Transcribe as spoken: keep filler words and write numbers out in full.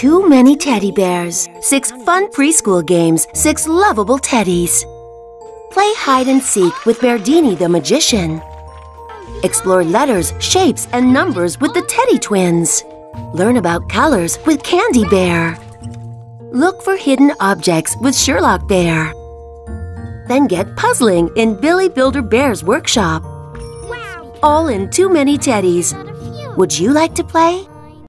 Too Many Teddy Bears, six fun preschool games, six lovable teddies. Play hide and seek with Beardini the magician. Explore letters, shapes, and numbers with the Teddy Twins. Learn about colors with Candy Bear. Look for hidden objects with Sherlock Bear. Then get puzzling in Billy Builder Bear's workshop. Wow. All in Too Many Teddies. Would you like to play?